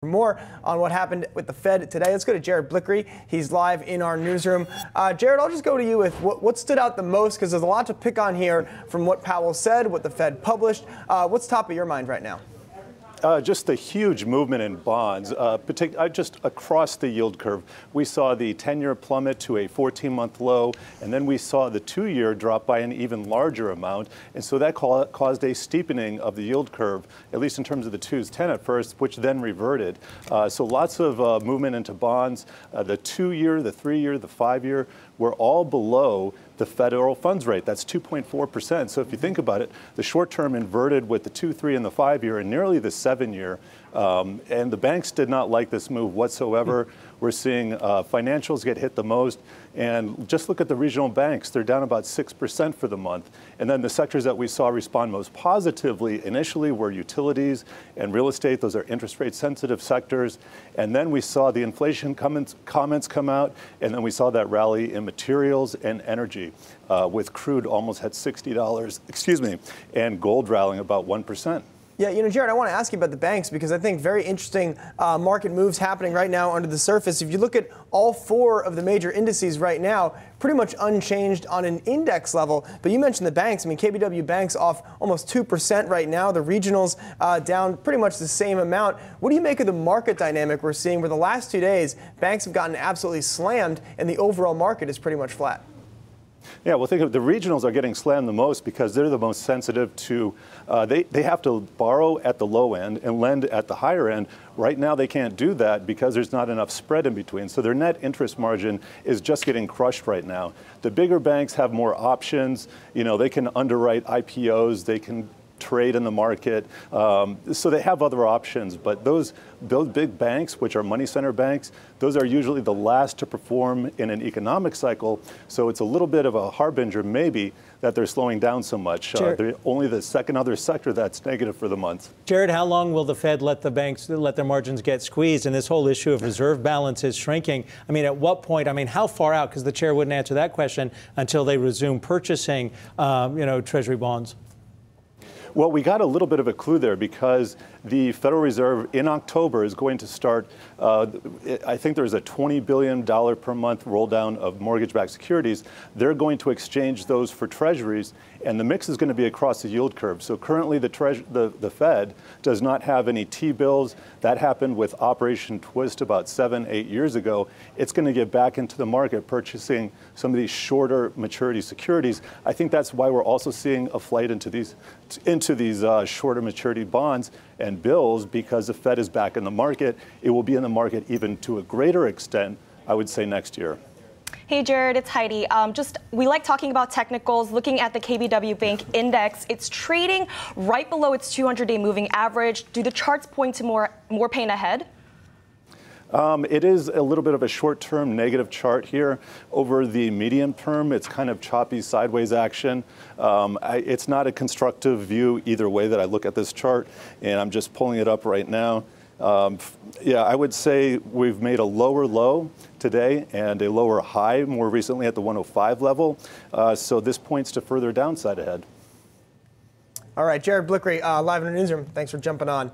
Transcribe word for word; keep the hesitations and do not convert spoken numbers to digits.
For more on what happened with the Fed today, let's go to Jared Blikre. He's live in our newsroom. Uh, Jared, I'll just go to you with what, what stood out the most, because there's a lot to pick on here from what Powell said, what the Fed published. Uh, what's top of your mind right now? Uh, just the huge movement in bonds, uh, partic uh, just across the yield curve. We saw the ten-year plummet to a fourteen-month low, and then we saw the two-year drop by an even larger amount. And so that ca caused a steepening of the yield curve, at least in terms of the twos ten at first, which then reverted. Uh, so lots of uh, movement into bonds. Uh, the two-year, the three-year, the five-year were all below the federal funds rate. That's two point four percent. So if you think about it, the short term inverted with the two, three, and the five year, and nearly the seven year. Um, and the banks did not like this move whatsoever. We're seeing uh, financials get hit the most. And just look at the regional banks. They're down about six percent for the month. And then the sectors that we saw respond most positively initially were utilities and real estate. Those are interest rate sensitive sectors. And then we saw the inflation comments, comments come out. And then we saw that rally in materials and energy. Uh, with crude almost at sixty dollars, excuse me, and gold rallying about one percent. Yeah, you know, Jared, I want to ask you about the banks, because I think very interesting uh, market moves happening right now under the surface. If you look at all four of the major indices right now, pretty much unchanged on an index level. But you mentioned the banks. I mean, K B W banks off almost two percent right now. The regionals uh, down pretty much the same amount. What do you make of the market dynamic we're seeing where the last two days banks have gotten absolutely slammed and the overall market is pretty much flat? Yeah, well, think of the regionals are getting slammed the most because they're the most sensitive to, uh, they, they have to borrow at the low end and lend at the higher end. Right now, they can't do that because there's not enough spread in between. So their net interest margin is just getting crushed right now. The bigger banks have more options. You know, they can underwrite I P Os. They can trade in the market. Um, so they have other options. But those, those big banks, which are money center banks, those are usually the last to perform in an economic cycle. So it's a little bit of a harbinger, maybe, that they're slowing down so much. Uh, they're only the second other sector that's negative for the month. Jared, how long will the Fed let the banks, let their margins get squeezed? And this whole issue of reserve balances shrinking, I mean, at what point, I mean, how far out? Because the chair wouldn't answer that question until they resume purchasing, um, you know, Treasury bonds. Well, we got a little bit of a clue there because the Federal Reserve in October is going to start, uh, I think there's a twenty billion dollars per month roll down of mortgage-backed securities. They're going to exchange those for treasuries, and the mix is going to be across the yield curve. So currently the, the, the Fed does not have any T bills. That happened with Operation Twist about seven, eight years ago. It's going to get back into the market purchasing some of these shorter maturity securities. I think that's why we're also seeing a flight into these, into to these uh, shorter maturity bonds and bills, because the Fed is back in the market. It will be in the market even to a greater extent, I would say, next year. Hey, Jared, it's Heidi. Um, just we like talking about technicals. Looking at the K B W Bank Index, it's trading right below its two hundred day moving average. Do the charts point to more more pain ahead? Um, it is a little bit of a short-term negative chart here. Over the medium term, it's kind of choppy sideways action. Um, I, it's not a constructive view either way that I look at this chart, and I'm just pulling it up right now. Um, yeah, I would say we've made a lower low today and a lower high more recently at the one oh five level. Uh, so this points to further downside ahead. All right, Jared Blikre, uh, live in the newsroom. Thanks for jumping on.